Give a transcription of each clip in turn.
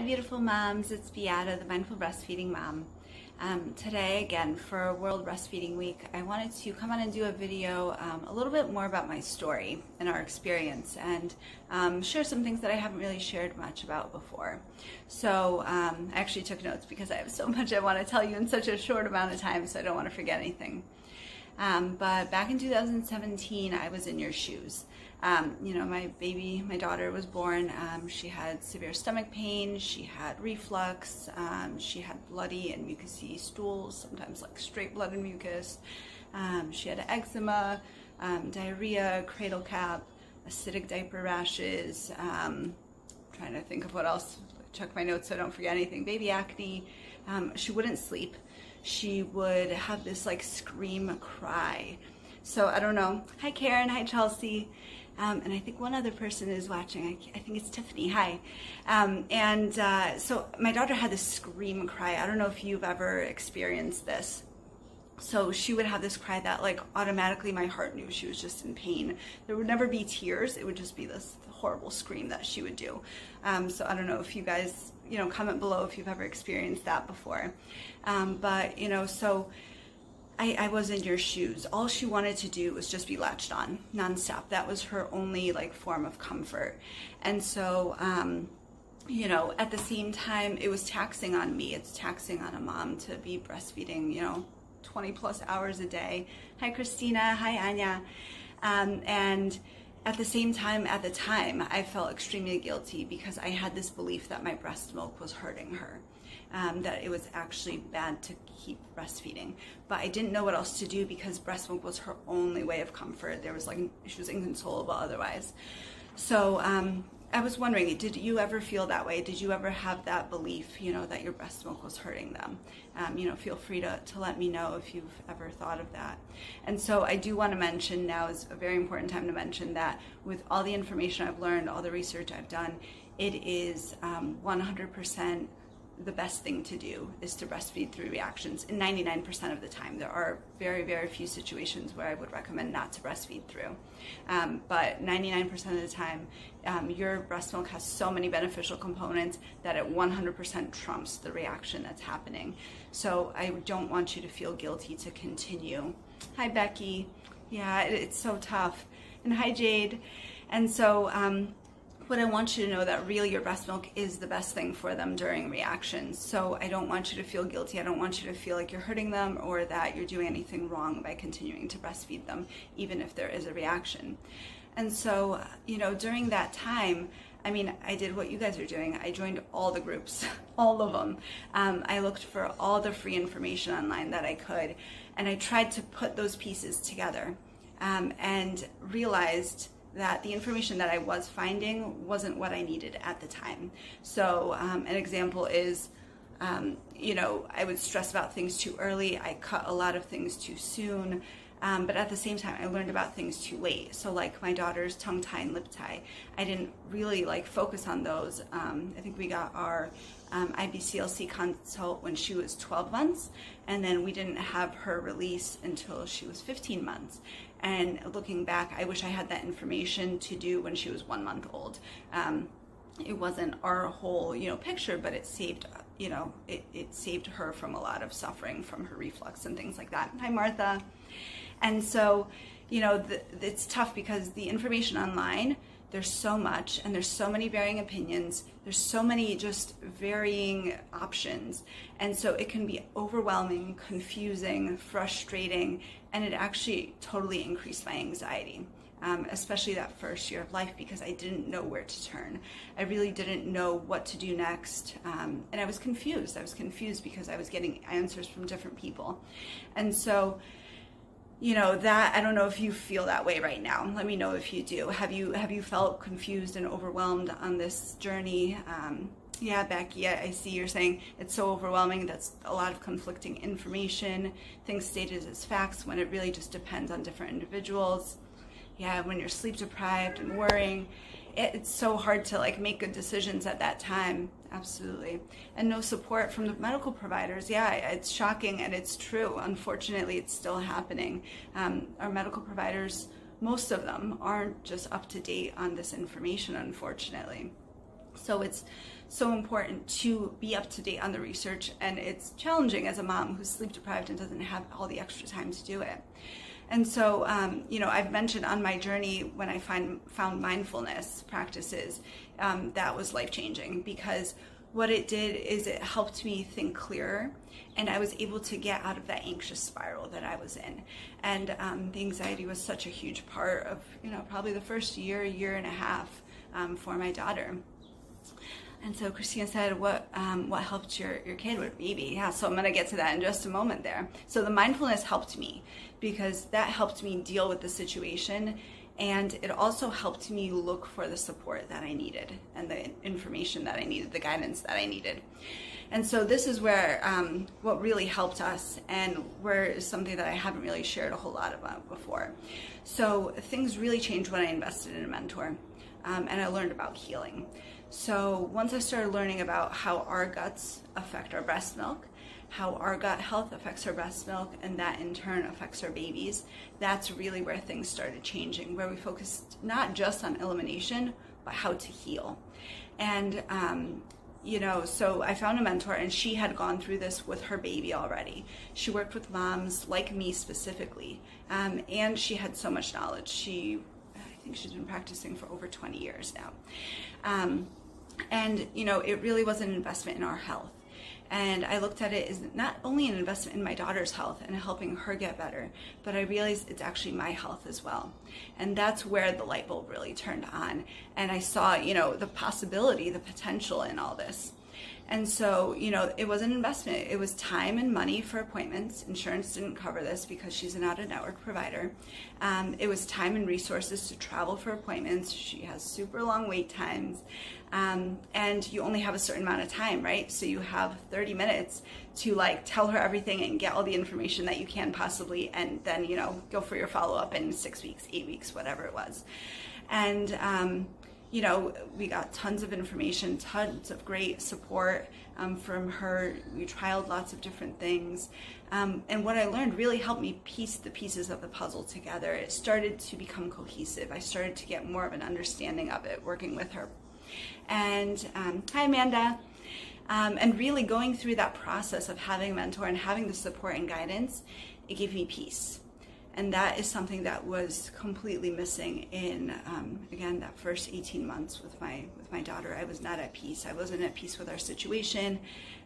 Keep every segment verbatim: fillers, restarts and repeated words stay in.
Hi beautiful moms, it's Beata, the Mindful Breastfeeding Mom. Um, today again for World Breastfeeding Week, I wanted to come on and do a video um, a little bit more about my story and our experience and um, share some things that I haven't really shared much about before. So um, I actually took notes because I have so much I want to tell you in such a short amount of time, so I don't want to forget anything. Um, but back in two thousand seventeen, I was in your shoes. Um, you know, my baby, my daughter was born. Um, she had severe stomach pain. She had reflux. Um, she had bloody and mucousy stools, sometimes like straight blood and mucus. Um, she had eczema, um, diarrhea, cradle cap, acidic diaper rashes. Um, I'm trying to think of what else. Check my notes so I don't forget anything. Baby acne. Um, she wouldn't sleep. She would have this like scream cry. So I don't know. Hi Karen, hi Chelsea. Um, and I think one other person is watching. I, I think it's Tiffany, hi. Um, and uh, so my daughter had this scream cry. I don't know if you've ever experienced this. So she would have this cry that like automatically my heart knew she was just in pain. There would never be tears. It would just be this horrible scream that she would do. Um, so I don't know if you guys, you know, comment below if you've ever experienced that before. Um, but, you know, so I, I was in your shoes. All she wanted to do was just be latched on nonstop. That was her only like form of comfort. And so, um, you know, at the same time, it was taxing on me. It's taxing on a mom to be breastfeeding, you know, twenty plus hours a day. Hi, Christina. Hi, Anya. Um, and at the same time, at the time, I felt extremely guilty because I had this belief that my breast milk was hurting her, um, that it was actually bad to keep breastfeeding. But I didn't know what else to do because breast milk was her only way of comfort. There was like, she was inconsolable otherwise. So um, I was wondering, did you ever feel that way? Did you ever have that belief, you know, that your breast milk was hurting them? Um, you know, feel free to, to let me know if you've ever thought of that. And so I do want to mention, now is a very important time to mention that with all the information I've learned, all the research I've done, it is um, one hundred percent the best thing to do is to breastfeed through reactions. And ninety-nine percent of the time, there are very, very few situations where I would recommend not to breastfeed through. Um, but ninety-nine percent of the time, um, your breast milk has so many beneficial components that it one hundred percent trumps the reaction that's happening. So I don't want you to feel guilty to continue. Hi, Becky. Yeah, it, it's so tough. And hi, Jade. And so, um, but I want you to know that really your breast milk is the best thing for them during reactions. So I don't want you to feel guilty. I don't want you to feel like you're hurting them or that you're doing anything wrong by continuing to breastfeed them, even if there is a reaction. And so, you know, during that time, I mean, I did what you guys are doing. I joined all the groups, all of them. Um, I looked for all the free information online that I could, and I tried to put those pieces together um, and realized that the information that I was finding wasn't what I needed at the time. So um, an example is, um, you know, I would stress about things too early. I cut a lot of things too soon. Um, but at the same time, I learned about things too late. So like my daughter's tongue tie and lip tie, I didn't really like focus on those. Um, I think we got our um, I B C L C consult when she was twelve months, and then we didn't have her release until she was fifteen months. And looking back, I wish I had that information to do when she was one month old. Um, it wasn't our whole, you know, picture, but it saved, you know, it, it saved her from a lot of suffering from her reflux and things like that. Hi, Martha. And so, you know, the, it's tough because the information online, there's so much and there's so many varying opinions. There's so many just varying options. And so it can be overwhelming, confusing, frustrating, and it actually totally increased my anxiety, um, especially that first year of life because I didn't know where to turn. I really didn't know what to do next. Um, and I was confused. I was confused because I was getting answers from different people. And so, you know, that, I don't know if you feel that way right now. Let me know if you do. Have you have you felt confused and overwhelmed on this journey? Um, yeah, Becky, I, I see you're saying it's so overwhelming. That's a lot of conflicting information, things stated as facts when it really just depends on different individuals. Yeah, when you're sleep deprived and worrying, it, it's so hard to like make good decisions at that time. Absolutely. And no support from the medical providers. Yeah, it's shocking and it's true. Unfortunately, it's still happening. Um, our medical providers, most of them, aren't just up to date on this information, unfortunately. So it's so important to be up to date on the research, and it's challenging as a mom who's sleep deprived and doesn't have all the extra time to do it. And so, um, you know, I've mentioned on my journey when I find, found mindfulness practices, um, that was life-changing, because what it did is it helped me think clearer, and I was able to get out of that anxious spiral that I was in. And um, the anxiety was such a huge part of, you know, probably the first year, year and a half um, for my daughter. And so Christina said, what um, what helped your, your kid with baby? Yeah, so I'm gonna get to that in just a moment there. So the mindfulness helped me, because that helped me deal with the situation, and it also helped me look for the support that I needed and the information that I needed, the guidance that I needed. And so this is where um, what really helped us, and where is something that I haven't really shared a whole lot about before. So things really changed when I invested in a mentor, um, and I learned about healing. So once I started learning about how our guts affect our breast milk, how our gut health affects our breast milk, and that in turn affects our babies, that's really where things started changing, where we focused not just on elimination, but how to heal. And, um, you know, so I found a mentor, and she had gone through this with her baby already. She worked with moms like me specifically, um, and she had so much knowledge. She, I think she's been practicing for over twenty years now. Um, And, you know, it really was an investment in our health. And I looked at it as not only an investment in my daughter's health and helping her get better, but I realized it's actually my health as well. And that's where the light bulb really turned on. And I saw, you know, the possibility, the potential in all this. And so, you know, it was an investment. It was time and money for appointments. Insurance didn't cover this because she's an out-of-network provider. Um, it was time and resources to travel for appointments. She has super long wait times. Um, and you only have a certain amount of time, right? So you have thirty minutes to like tell her everything and get all the information that you can possibly, and then, you know, go for your follow-up in six weeks, eight weeks, whatever it was. And, um, you know, we got tons of information, tons of great support um, from her. We trialed lots of different things. Um, and what I learned really helped me piece the pieces of the puzzle together. It started to become cohesive. I started to get more of an understanding of it working with her. And um, hi, Amanda. Um, and really going through that process of having a mentor and having the support and guidance, it gave me peace. And that is something that was completely missing in, um, again, that first eighteen months with my with my daughter. I was not at peace. I wasn't at peace with our situation.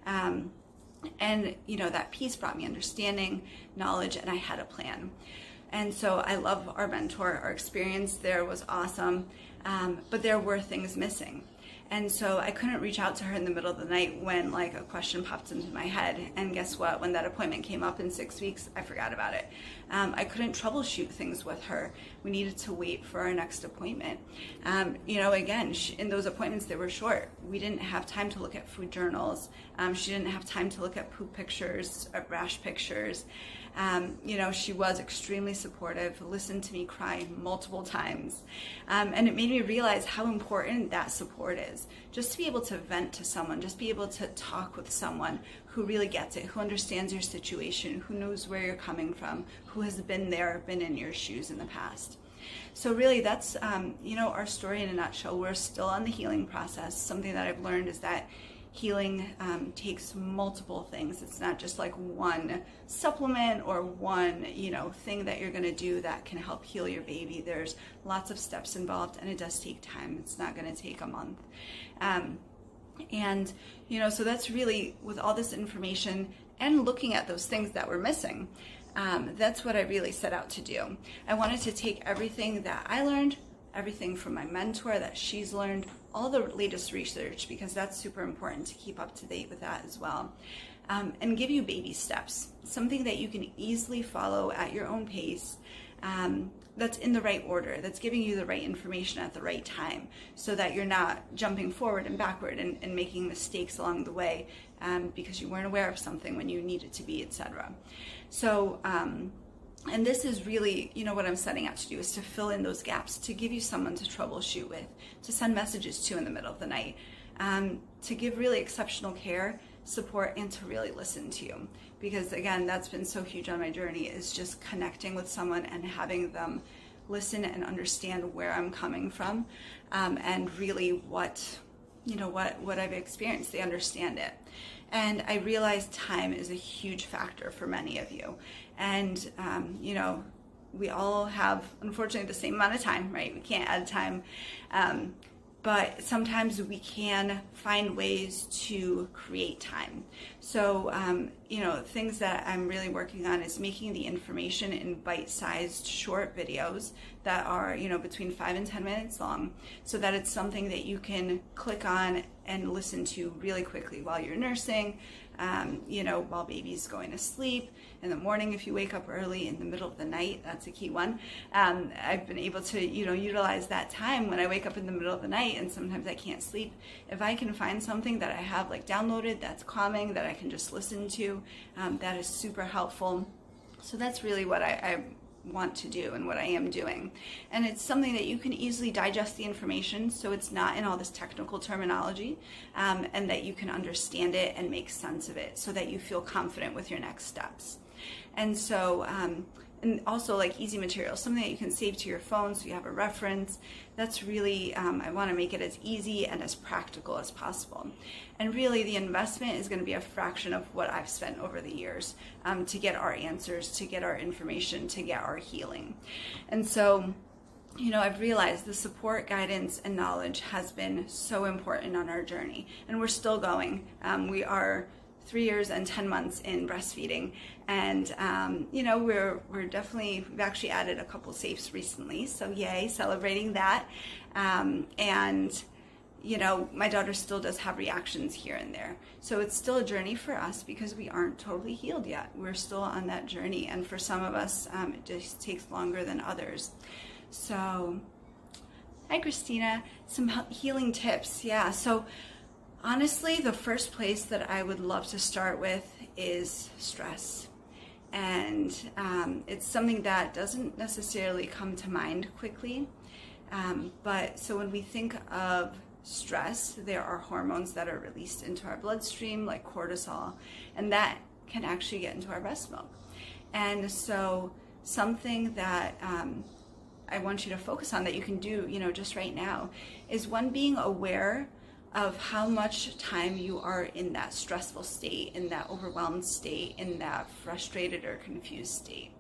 Um, and, you know, that peace brought me understanding, knowledge, and I had a plan. And so I love our mentor. Our experience there was awesome. Um, but there were things missing. And so I couldn't reach out to her in the middle of the night when like a question popped into my head. And guess what? When that appointment came up in six weeks, I forgot about it. Um, I couldn't troubleshoot things with her. We needed to wait for our next appointment. Um, you know, again, she, in those appointments, they were short. We didn't have time to look at food journals. Um, she didn't have time to look at poop pictures, at rash pictures. Um, you know, she was extremely supportive, listened to me cry multiple times. Um, and it made me realize how important that support is. Just to be able to vent to someone, just be able to talk with someone who really gets it, who understands your situation, who knows where you're coming from, who has been there, been in your shoes in the past. So really that's, um, you know, our story in a nutshell. We're still on the healing process. Something that I've learned is that healing um, takes multiple things. It's not just like one supplement or one, you know, thing that you're going to do that can help heal your baby. There's lots of steps involved, and it does take time. It's not going to take a month. Um, and, you know, so that's really, with all this information and looking at those things that were missing, um, that's what I really set out to do. I wanted to take everything that I learned, everything from my mentor that she's learned, all the latest research, because that's super important to keep up to date with that as well, um, and give you baby steps, something that you can easily follow at your own pace, um, that's in the right order, that's giving you the right information at the right time, so that you're not jumping forward and backward and, and making mistakes along the way um, because you weren't aware of something when you needed to be, et cetera. So, um, And this is really, you know, what I'm setting out to do, is to fill in those gaps, to give you someone to troubleshoot with, to send messages to in the middle of the night, um, to give really exceptional care, support, and to really listen to you. Because again, that's been so huge on my journey, is just connecting with someone and having them listen and understand where I'm coming from, um, and really what you know, what, what I've experienced, they understand it. And I realize time is a huge factor for many of you. And, um, you know, we all have, unfortunately, the same amount of time, right? We can't add time. Um, but sometimes we can find ways to create time. So, um, you know, things that I'm really working on is making the information in bite-sized short videos that are, you know, between five and ten minutes long, so that it's something that you can click on and listen to really quickly while you're nursing, um, you know, while baby's going to sleep, in the morning if you wake up early, in the middle of the night, that's a key one. Um, I've been able to, you know, utilize that time when I wake up in the middle of the night and sometimes I can't sleep. If I can find something that I have like downloaded that's calming, that I can just listen to, um, that is super helpful. So that's really what I, I want to do and what I am doing. And it's something that you can easily digest the information, so it's not in all this technical terminology, um, and that you can understand it and make sense of it so that you feel confident with your next steps. And so, um, and also like easy materials, something that you can save to your phone so you have a reference. That's really, um, I want to make it as easy and as practical as possible. And really the investment is going to be a fraction of what I've spent over the years um, to get our answers, to get our information, to get our healing. And so, you know, I've realized the support, guidance, and knowledge has been so important on our journey. And we're still going. Um, we are three years and ten months in breastfeeding, and um, you know, we're we're definitely, we've actually added a couple safes recently, so yay, celebrating that. Um, and you know, my daughter still does have reactions here and there, so it's still a journey for us because we aren't totally healed yet. We're still on that journey, and for some of us, um, it just takes longer than others. So, hi Christina, some healing tips, yeah. So. Honestly, the first place that I would love to start with is stress. And um, it's something that doesn't necessarily come to mind quickly. Um, but so when we think of stress, there are hormones that are released into our bloodstream, like cortisol, and that can actually get into our breast milk. And so something that um, I want you to focus on that you can do, you know, just right now is one, being aware of how much time you are in that stressful state, in that overwhelmed state, in that frustrated or confused state.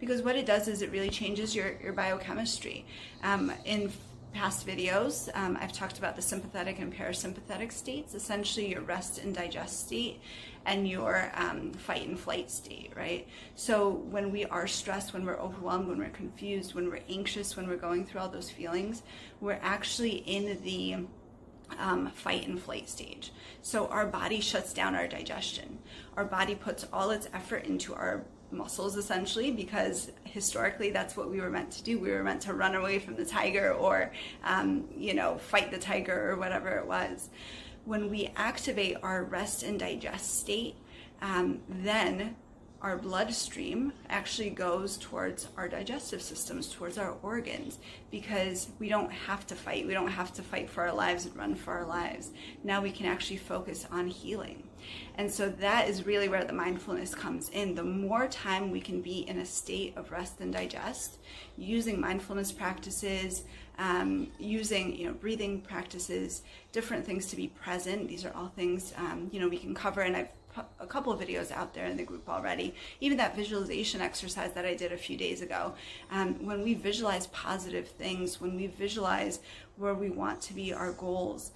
Because what it does is it really changes your, your biochemistry. Um, in past videos, um, I've talked about the sympathetic and parasympathetic states, essentially your rest and digest state and your um, fight and flight state, right? So when we are stressed, when we're overwhelmed, when we're confused, when we're anxious, when we're going through all those feelings, we're actually in the Um, fight and flight stage. So our body shuts down our digestion. Our body puts all its effort into our muscles, essentially, because historically that's what we were meant to do. We were meant to run away from the tiger or, um, you know, fight the tiger or whatever it was. When we activate our rest and digest state, um, then our bloodstream actually goes towards our digestive systems, towards our organs, because we don't have to fight. We don't have to fight for our lives and run for our lives. Now we can actually focus on healing. And so that is really where the mindfulness comes in. The more time we can be in a state of rest and digest, using mindfulness practices, um, using, you know, breathing practices, different things to be present. These are all things, um, you know, we can cover, and I've a couple of videos out there in the group already. Even that visualization exercise that I did a few days ago. Um, when we visualize positive things, when we visualize where we want to be, our goals,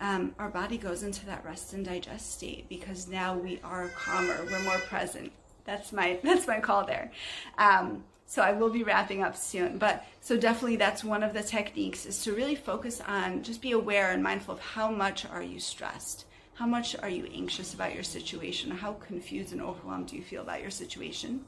um, our body goes into that rest and digest state, because now we are calmer, we're more present. That's my, that's my call there. Um, so I will be wrapping up soon, but so definitely that's one of the techniques, is to really focus on, just be aware and mindful of how much are you stressed. How much are you anxious about your situation? How confused and overwhelmed do you feel about your situation?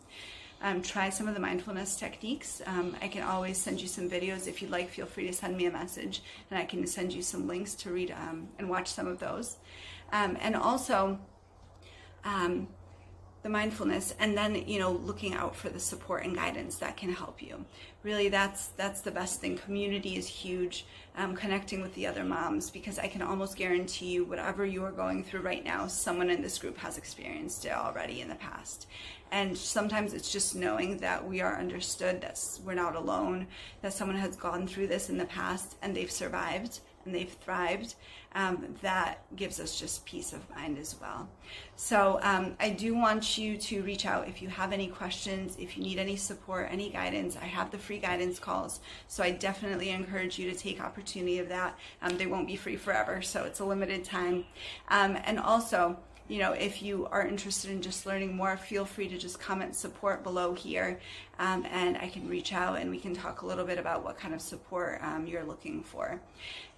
Um, try some of the mindfulness techniques. Um, I can always send you some videos if you'd like. Feel free to send me a message, and I can send you some links to read um, and watch some of those. Um, and also, um, the mindfulness, and then, you know, looking out for the support and guidance that can help you. Really, that's that's the best thing. Community is huge. Um, connecting with the other moms, because I can almost guarantee you, whatever you are going through right now, someone in this group has experienced it already in the past. And sometimes it's just knowing that we are understood, that we're not alone, that someone has gone through this in the past and they've survived, and they've thrived, um, that gives us just peace of mind as well. So um, I do want you to reach out if you have any questions, if you need any support, any guidance. I have the free guidance calls, so I definitely encourage you to take opportunity of that. Um, they won't be free forever, so it's a limited time. Um, and also, you know, if you are interested in just learning more, feel free to just comment support below here, um, and I can reach out and we can talk a little bit about what kind of support um, you're looking for.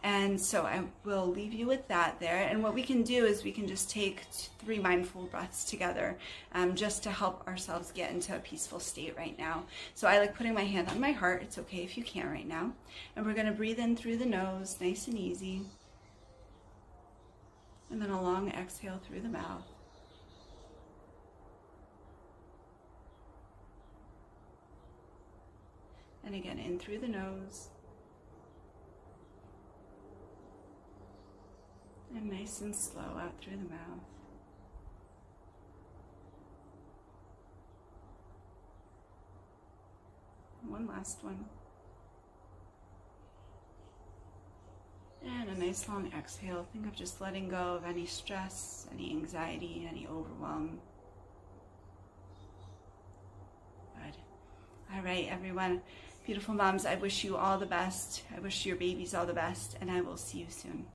And so I will leave you with that there. And what we can do is we can just take three mindful breaths together, um, just to help ourselves get into a peaceful state right now. So I like putting my hand on my heart. It's okay if you can't right now. And we're going to breathe in through the nose, nice and easy. And then a long exhale through the mouth. And again, in through the nose. And nice and slow out through the mouth. And one last one. And a nice long exhale. Think of just letting go of any stress, any anxiety, any overwhelm. Good. All right, everyone. Beautiful moms, I wish you all the best. I wish your babies all the best, and I will see you soon.